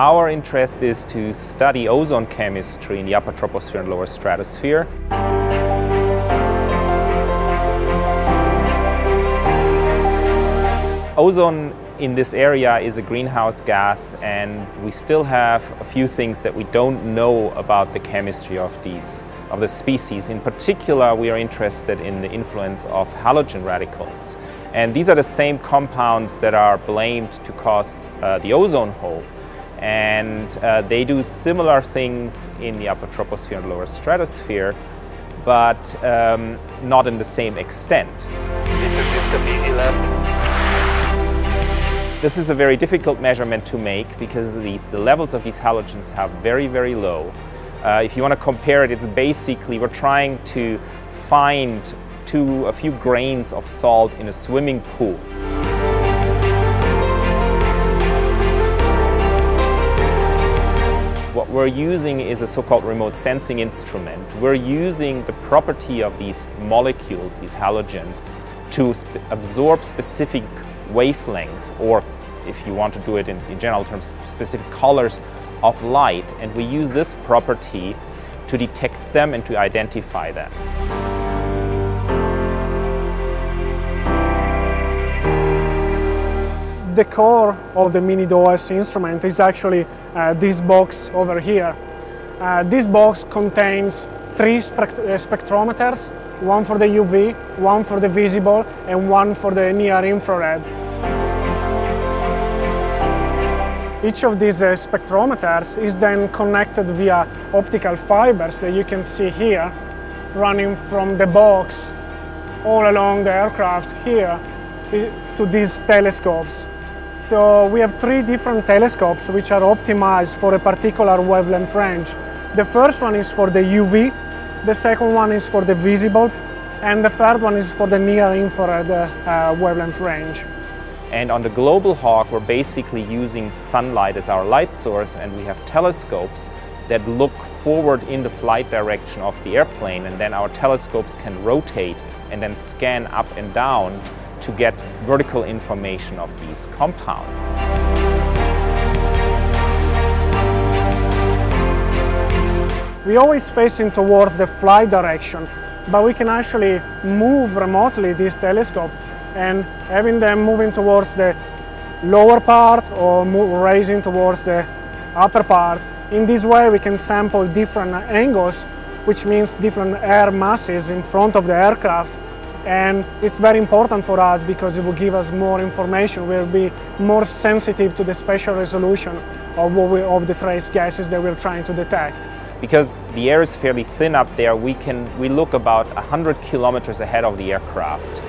Our interest is to study ozone chemistry in the upper troposphere and lower stratosphere. Ozone in this area is a greenhouse gas, and we still have a few things that we don't know about the chemistry of the species. In particular, we are interested in the influence of halogen radicals. And these are the same compounds that are blamed to cause the ozone hole. And they do similar things in the upper troposphere and lower stratosphere, but not in the same extent. This is a very difficult measurement to make because the levels of these halogens are very, very low. If you want to compare it, it's basically we're trying to find a few grains of salt in a swimming pool. What we're using is a so-called remote sensing instrument. We're using the property of these molecules, these halogens, to absorb specific wavelengths, or if you want to do it in general terms, specific colors of light, and we use this property to detect them and to identify them. The core of the MINI-DOAS instrument is actually this box over here. This box contains three spectrometers, one for the UV, one for the visible, and one for the near-infrared. Each of these spectrometers is then connected via optical fibers that you can see here, running from the box all along the aircraft here to these telescopes. So we have three different telescopes which are optimized for a particular wavelength range. The first one is for the UV, the second one is for the visible, and the third one is for the near-infrared wavelength range. And on the Global Hawk, we're basically using sunlight as our light source, and we have telescopes that look forward in the flight direction of the airplane, and then our telescopes can rotate and then scan up and down to get vertical information of these compounds. We're always facing towards the flight direction, but we can actually move remotely this telescope, and having them moving towards the lower part or raising towards the upper part. In this way we can sample different angles, which means different air masses in front of the aircraft, and it's very important for us because it will give us more information. We'll be more sensitive to the spatial resolution of the trace gases that we're trying to detect. Because the air is fairly thin up there, we look about 100 kilometers ahead of the aircraft,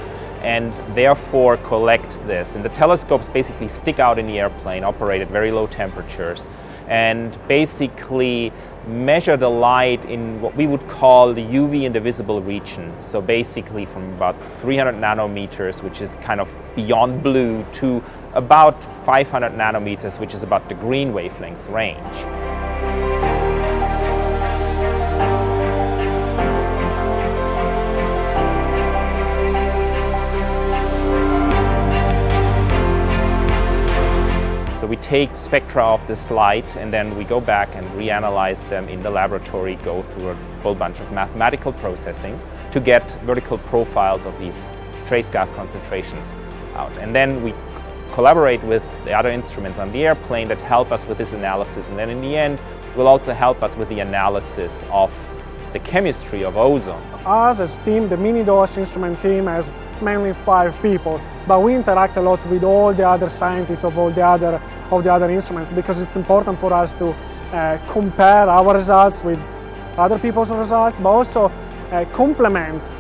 and therefore collect this. And the telescopes basically stick out in the airplane, operate at very low temperatures, and basically measure the light in what we would call the UV and the visible region. So basically from about 300 nanometers, which is kind of beyond blue, to about 500 nanometers, which is about the green wavelength range. So we take spectra of this light, and then we go back and reanalyze them in the laboratory, go through a whole bunch of mathematical processing to get vertical profiles of these trace gas concentrations out. And then we collaborate with the other instruments on the airplane that help us with this analysis, and then in the end will also help us with the analysis of the chemistry of ozone. Us as a team, the MINI-DOAS instrument team, has mainly 5 people, but we interact a lot with all the other scientists of all the other instruments, because it's important for us to compare our results with other people's results, but also complement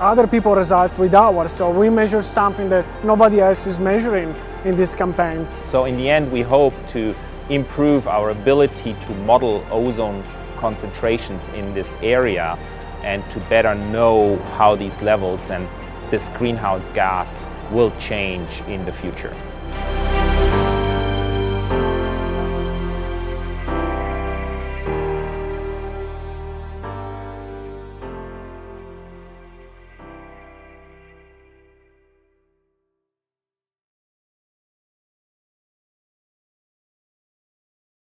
other people's results with ours. So we measure something that nobody else is measuring in this campaign. So in the end, we hope to improve our ability to model ozone concentrations in this area and to better know how these levels and this greenhouse gas will change in the future.